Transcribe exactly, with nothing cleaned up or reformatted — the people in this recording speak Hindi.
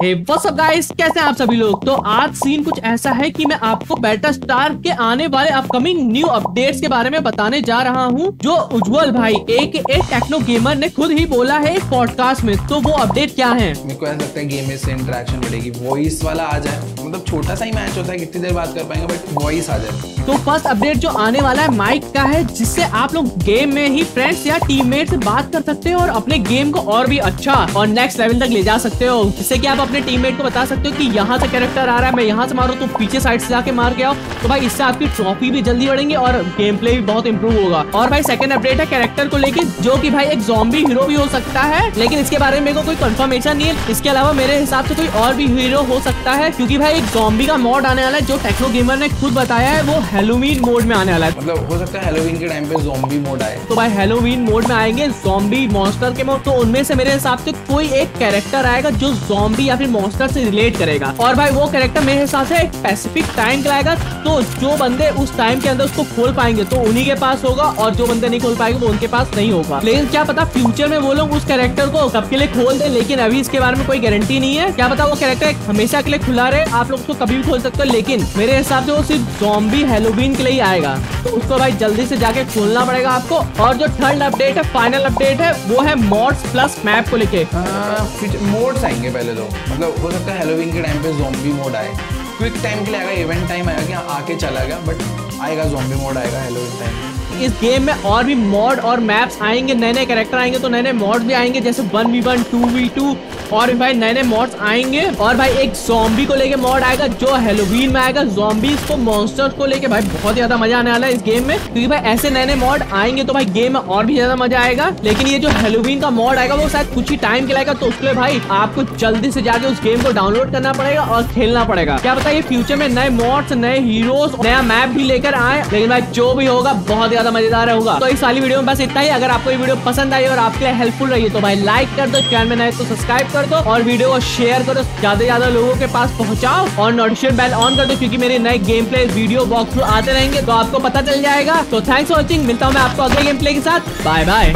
Hey, what's up guys? कैसे हैं आप सभी लोग। तो आज सीन कुछ ऐसा है कि मैं आपको बैटल स्टार के आने वाले अपकमिंग न्यू अपडेट्स के बारे में बताने जा रहा हूं, जो उज्जवल भाई एक एक टेक्नो गेमर ने खुद ही बोला है इस पॉडकास्ट में। तो वो अपडेट क्या है? मेरे को ऐसा लगता है गेम से इंटरेक्शन बढ़ेगी, वॉइस वाला आ जाए। मतलब छोटा सा ही मैच होता है, कितनी देर बात कर पाएंगे, बट वॉइस आ जाए। तो फर्स्ट अपडेट जो आने वाला है माइक का है, जिससे आप लोग गेम में ही फ्रेंड्स या टीममेट से बात कर सकते हो और अपने गेम को और भी अच्छा और नेक्स्ट लेवल तक ले जा सकते हो। जिससे कि आप अपने टीममेट को बता सकते हो कि यहाँ से कैरेक्टर आ रहा है, मैं यहाँ से मारूं तो पीछे साइड से जाके मार के आओ। तो भाई इससे आपकी ट्रॉफी भी जल्दी बढ़ेंगी और गेम प्ले भी बहुत इंप्रूव होगा। और भाई सेकंड अपडेट है कैरेक्टर को लेके, जो कि भाई एक ज़ॉम्बी हीरो भी हो सकता है, लेकिन इसके बारे में मेरे को कोई कंफर्मेशन नहीं है। इसके अलावा मेरे हिसाब से कोई और भी हीरो हो सकता है, क्योंकि भाई एक ज़ॉम्बी का मॉड आने वाला है जो टेक्नो गेमर ने खुद बताया है वो हैलोवीन मोड में आने वाला है। मतलब हो सकता है हैलोवीन के टाइम पे ज़ॉम्बी मोड आए। तो भाई हैलोवीन मोड में आएंगे ज़ॉम्बी मॉन्स्टर के मोड, तो उनमें से मेरे हिसाब से कोई एक कैरेक्टर आएगा जो ज़ॉम्बी या फिर मॉन्स्टर से रिलेट करेगा। और भाई वो कैरेक्टर मेरे हिसाब से एक स्पेसिफिक टाइम लाएगा, तो जो बंदे उस टाइम के अंदर उसको खोल पाएंगे तो उन्हीं के पास होगा, और जो बंदे नहीं खोल पाएंगे वो उनके पास नहीं होगा। लेकिन क्या पता फ्यूचर में वो लोग उस कैरेक्टर को सबके लिए खोल दे, लेकिन अभी इसके बारे में कोई गारंटी नहीं है। क्या पता वो कैरेक्टर हमेशा के लिए खुला रहे, आप लोग उसको कभी भी खोल सकते हो, लेकिन मेरे हिसाब से वो सिर्फ ज़ॉम्बी हैलोवीन के लिए आएगा, तो उसको भाई जल्दी से जाके खोलना पड़ेगा आपको। और जो थर्ड अपडेट है, फाइनल अपडेट है, वो है मॉड्स प्लस मैप को लेके। मोड्स आएंगे पहले तो, मतलब हो सकता है हैलोवीन के टाइम पे ज़ॉम्बी मोड आए, क्विक टाइम के लिए आएगा, इवेंट टाइम आएगा, क्या आके चला गया, बट आएगा ज़ॉम्बी मोड आएगा हैलोवीन टाइम। इस गेम में और भी मॉड और मैप्स आएंगे, नए नए कैरेक्टर आएंगे, तो नए नए मॉड भी आएंगे, जैसे one v one, two v two और भाई नए नए मॉड्स आएंगे। और भाई एक ज़ॉम्बी को लेके मॉड आएगा जो हैलोवीन में आएगा, ज़ॉम्बीज को मॉन्स्टर्स को लेके। भाई बहुत ज्यादा मजा आने वाला है इस गेम में, क्योंकि भाई ऐसे नए नए मॉड आएंगे तो भाई गेम में और भी ज्यादा मजा आएगा। लेकिन ये जो हैलोवीन का मॉड आएगा वो शायद कुछ ही टाइम के लाएगा, तो उसके लिए भाई आपको जल्दी से जाके उस गेम को डाउनलोड करना पड़ेगा और खेलना पड़ेगा। क्या पता ये फ्यूचर में नए मॉड्स, नए हीरोज, नया मैप भी लेकर आए, लेकिन भाई जो भी होगा बहुत मजेदार होगा। तो इस वाली वीडियो में बस इतना ही। अगर आपको ये वीडियो पसंद आई और आपके लिए हेल्पफुल रही है तो भाई लाइक कर दो, चैनल में नए तो सब्सक्राइब कर दो, और वीडियो को शेयर करो, ज्यादा से ज्यादा लोगों के पास पहुंचाओ, और नोटिफिकेशन बेल ऑन कर दो, क्योंकि मेरे नए गेम प्ले वीडियो बॉक्स में आते रहेंगे तो आपको पता चल जाएगा। तो थैंक्स फॉर वॉचिंग, मिलता हूँ मैं आपको अगले गेम प्ले के साथ। Bye bye.